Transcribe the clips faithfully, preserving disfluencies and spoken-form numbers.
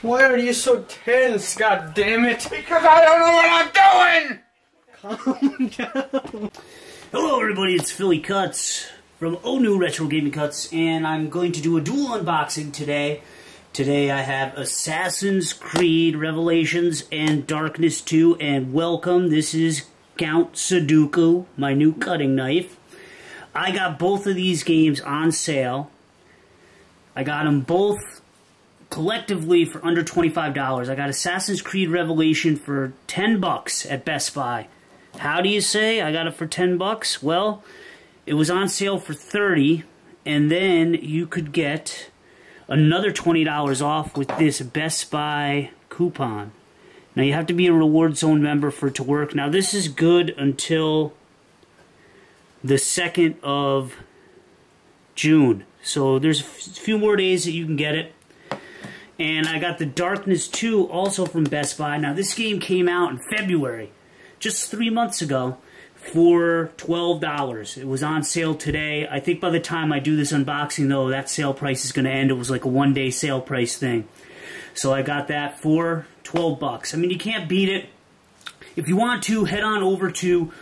Why are you so tense, god damn it? Because I don't know what I'm doing! Calm down. Hello everybody, it's Philly Kuts from O-New Retro Gaming Cuts, and I'm going to do a dual unboxing today. Today I have Assassin's Creed Revelations and Darkness two, and welcome, this is Count Sudoku, my new cutting knife. I got both of these games on sale. I got them both collectively for under twenty-five dollars. I got Assassin's Creed Revelation for ten bucks at Best Buy. How do you say I got it for ten bucks? Well, it was on sale for thirty dollars, and then you could get another twenty dollars off with this Best Buy coupon. Now, you have to be a Reward Zone member for it to work. Now, this is good until the second of June. So there's a few more days that you can get it. And I got The Darkness two also from Best Buy. Now, this game came out in February, just three months ago, for twelve dollars. It was on sale today. I think by the time I do this unboxing, though, that sale price is going to end. It was like a one-day sale price thing. So I got that for twelve bucks. I mean, you can't beat it. If you want to, head on over to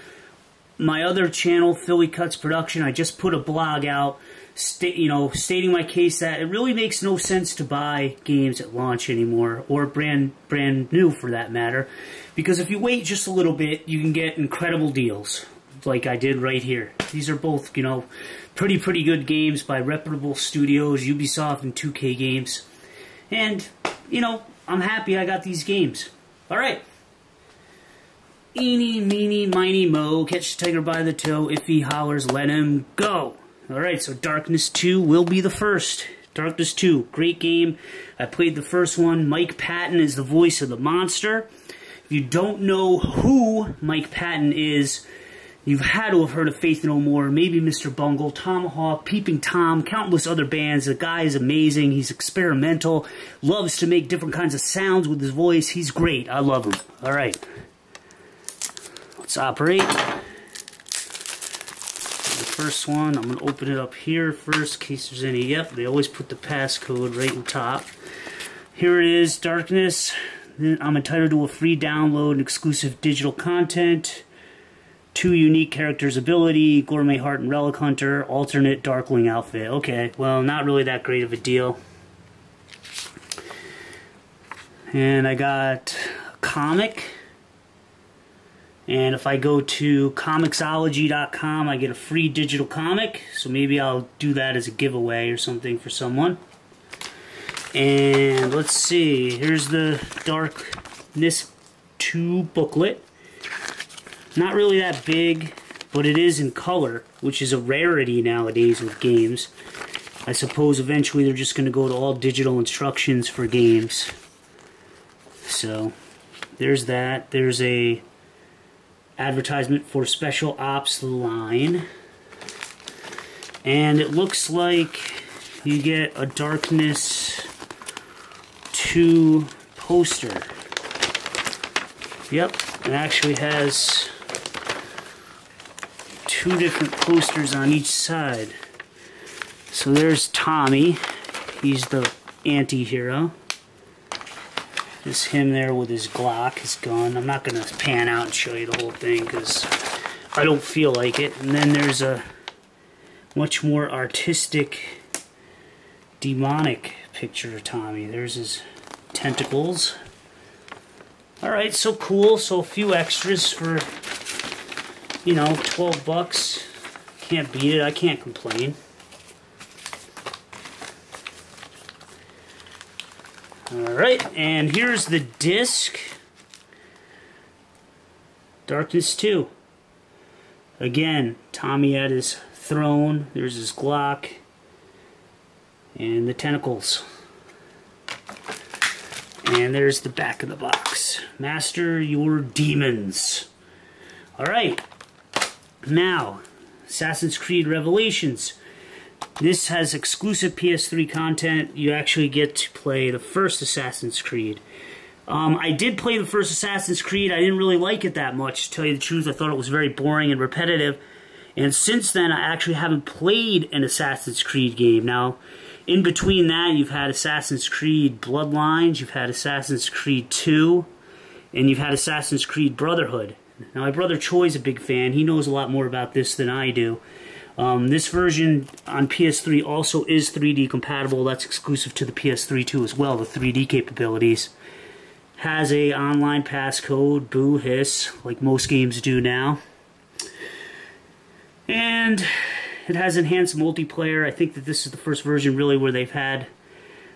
my other channel, Philly Kuts Production. I just put a blog out, St you know, stating my case that it really makes no sense to buy games at launch anymore, or brand brand new for that matter, because if you wait just a little bit, you can get incredible deals, like I did right here. These are both, you know, pretty pretty good games by reputable studios, Ubisoft and two K Games, and you know, I'm happy I got these games. All right. Eeny, meeny, miny, moe, catch the tiger by the toe. If he hollers, let him go. Alright, so Darkness two will be the first. Darkness two, great game. I played the first one. Mike Patton is the voice of the monster. If you don't know who Mike Patton is, you've had to have heard of Faith No More, maybe Mister Bungle, Tomahawk, Peeping Tom, countless other bands. The guy is amazing. He's experimental. Loves to make different kinds of sounds with his voice. He's great. I love him. Alright. Let's operate. First one, I'm going to open it up here first in case there's any. Yep, they always put the passcode right on top. Here it is, Darkness. I'm entitled to a free download and exclusive digital content. Two unique characters' ability, Gourmet Heart and Relic Hunter, alternate Darkling outfit. Okay, well, not really that great of a deal. And I got a comic. And if I go to comiXology dot com, I get a free digital comic. So maybe I'll do that as a giveaway or something for someone. And let's see. Here's the Darkness two booklet. Not really that big, but it is in color, which is a rarity nowadays with games. I suppose eventually they're just going to go to all digital instructions for games. So there's that. There's a advertisement for Special Ops line, and it looks like you get a Darkness two poster. Yep, it actually has two different posters on each side. So there's Tommy, he's the anti-hero. It's him there with his Glock, his gun. I'm not going to pan out and show you the whole thing because I don't feel like it. And then there's a much more artistic, demonic picture of Tommy. There's his tentacles. Alright, so cool. So a few extras for, you know, twelve bucks. Can't beat it. I can't complain. Alright, and here's the disc. Darkness two. Again, Tommy at his throne. There's his Glock. And the tentacles. And there's the back of the box. Master your demons. Alright. Now, Assassin's Creed Revelations. This has exclusive P S three content. You actually get to play the first Assassin's Creed. Um, I did play the first Assassin's Creed. I didn't really like it that much, to tell you the truth. I thought it was very boring and repetitive. And since then, I actually haven't played an Assassin's Creed game. Now, In between that, you've had Assassin's Creed Bloodlines, you've had Assassin's Creed two, and you've had Assassin's Creed Brotherhood. Now, my brother Choi's a big fan. He knows a lot more about this than I do. Um, this version on P S three also is three D compatible. That's exclusive to the P S three too as well, the three D capabilities. Has a online passcode, boo hiss, like most games do now. And it has enhanced multiplayer. I think that this is the first version really where they've had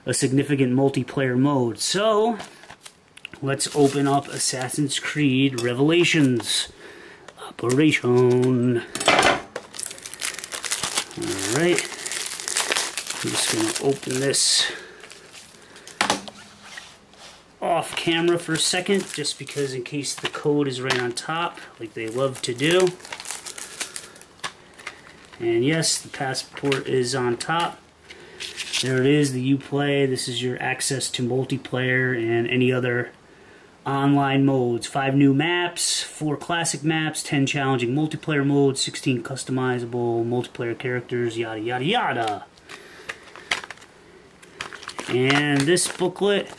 a significant multiplayer mode. So, let's open up Assassin's Creed Revelations. Operation. Alright. I'm just going to open this off camera for a second, just because in case the code is right on top, like they love to do. And yes, the passport is on top. There it is, the Uplay. This is your access to multiplayer and any other online modes. Five new maps, four classic maps, ten challenging multiplayer modes, sixteen customizable multiplayer characters, yada yada yada. And this booklet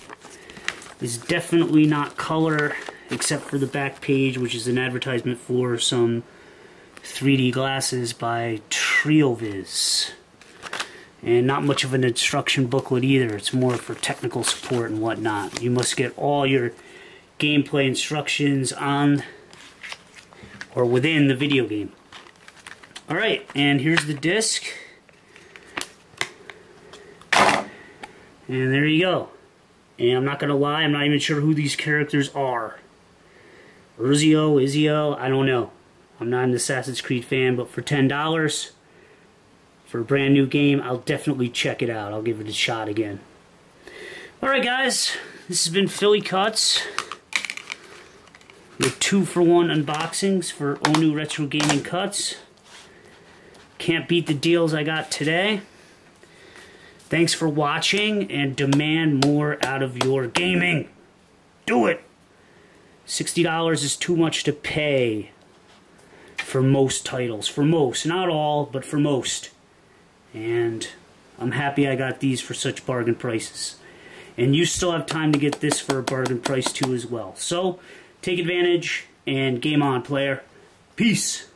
is definitely not color, except for the back page, which is an advertisement for some three D glasses by TrioViz, and not much of an instruction booklet either. It's more for technical support and whatnot. You must get all your gameplay instructions on or within the video game. Alright, and here's the disc, and there you go. And I'm not gonna lie, I'm not even sure who these characters are. Ezio, Ezio, I don't know. I'm not an Assassin's Creed fan, but for ten dollars for a brand new game, I'll definitely check it out. I'll give it a shot again. Alright guys, this has been Philly Kuts with two for one unboxings for O-New Retro Gaming Cuts. Can't beat the deals I got today. Thanks for watching, and demand more out of your gaming. Do it! sixty dollars is too much to pay for most titles, for most, not all, but for most. And I'm happy I got these for such bargain prices. And you still have time to get this for a bargain price too as well. So, take advantage, and game on, player. Peace!